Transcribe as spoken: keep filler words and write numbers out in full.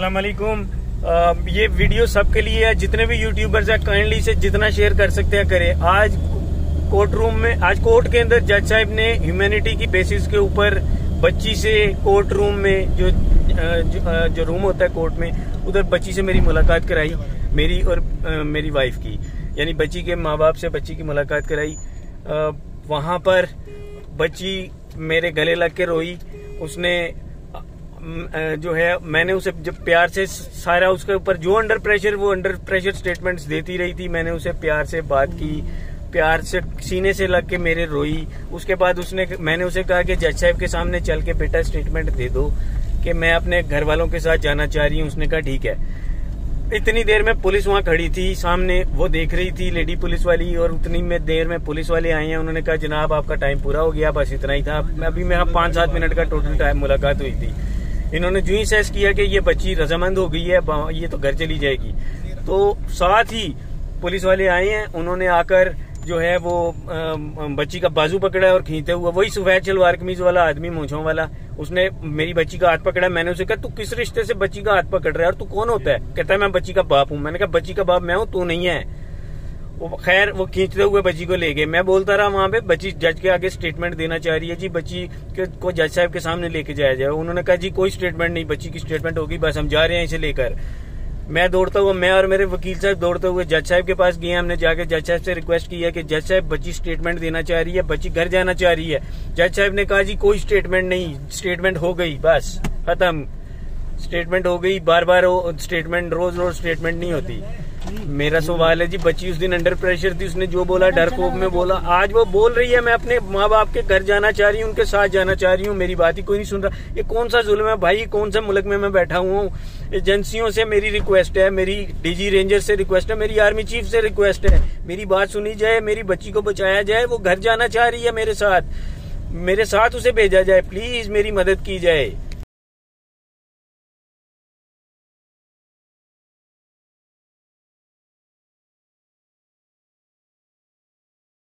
अस्सलाम वालेकुम। ये वीडियो सबके लिए है, जितने भी यूट्यूबर्स हैं काइंडली से जितना शेयर कर सकते हैं करें। आज कोर्ट रूम में, आज कोर्ट के अंदर जज साहब ने ह्यूमैनिटी की बेसिस के ऊपर बच्ची से कोर्ट रूम में जो जो, जो रूम होता है कोर्ट में, उधर बच्ची से मेरी मुलाकात कराई, मेरी और आ, मेरी वाइफ की, यानी बच्ची के माँ बाप से बच्ची की मुलाकात कराई। आ, वहाँ पर बच्ची मेरे गले लग के रोई। उसने जो है, मैंने उसे जब प्यार से सारा उसके ऊपर जो अंडर प्रेशर, वो अंडर प्रेशर स्टेटमेंट्स देती रही थी, मैंने उसे प्यार से बात की, प्यार से सीने से लग के मेरे रोई। उसके बाद उसने, मैंने उसे कहा कि जज साहब के सामने चल के बेटा स्टेटमेंट दे दो कि मैं अपने घर वालों के साथ जाना चाह रही हूँ। उसने कहा ठीक है। इतनी देर में पुलिस वहाँ खड़ी थी सामने, वो देख रही थी लेडी पुलिस वाली, और उतनी में देर में पुलिस वाले आए हैं। उन्होंने कहा जनाब आपका टाइम पूरा हो गया, बस इतना ही था। अभी मेरा पाँच सात मिनट का टोटल टाइम मुलाकात हुई थी। इन्होंने जो ही सेस किया कि ये बच्ची रजामंद हो गई है, ये तो घर चली जाएगी, तो साथ ही पुलिस वाले आए हैं। उन्होंने आकर जो है वो बच्ची का बाजू पकड़ा और खींचते हुआ, वही सफेद शलवार कमीज वाला आदमी, मूंछों वाला, उसने मेरी बच्ची का हाथ पकड़ा। मैंने उसे कहा तू किस रिश्ते से बच्ची का हाथ पकड़ रहा है और तू कौन होता है? कहता है मैं बच्ची का बाप हूँ। मैंने कहा बच्ची का बाप मैं हूँ, तू नहीं है। वो खैर वो खींचते हुए बच्ची को ले गए। मैं बोलता रहा वहाँ पे, बच्ची जज के आगे स्टेटमेंट देना चाह रही है जी, बच्ची को जज साहब के सामने लेके जाया जाए। उन्होंने कहा जी कोई स्टेटमेंट नहीं, बच्ची की स्टेटमेंट होगी, बस हम जा रहे हैं इसे लेकर। मैं दौड़ता हुआ, मैं और मेरे वकील साहब दौड़ते हुए जज साहब के पास गए। हमने जाके जज साहब से रिक्वेस्ट किया कि जज साहब बच्ची स्टेटमेंट देना चाह रही है, बच्ची घर जाना चाह रही है। जज साहब ने कहा जी कोई स्टेटमेंट नहीं, स्टेटमेंट हो गई, बस खत्म, स्टेटमेंट हो गई। बार बार स्टेटमेंट, रोज रोज स्टेटमेंट नहीं होती। मेरा सवाल है जी, बच्ची उस दिन अंडर प्रेशर थी, उसने जो बोला डर कोप में बोला। आज वो बोल रही है मैं अपने माँ बाप के घर जाना चाह रही हूँ, उनके साथ जाना चाह रही हूँ, मेरी बात ही कोई नहीं सुन रहा। ये कौन सा जुल्म है भाई? कौन सा मुल्क में मैं बैठा हुआ हूँ? एजेंसियों से मेरी रिक्वेस्ट है, मेरी डीजी रेंजर से रिक्वेस्ट है, मेरी आर्मी चीफ से रिक्वेस्ट है, मेरी बात सुनी जाए, मेरी बच्ची को बचाया जाए। वो घर जाना चाह रही है, मेरे साथ मेरे साथ उसे भेजा जाए, प्लीज मेरी मदद की जाए।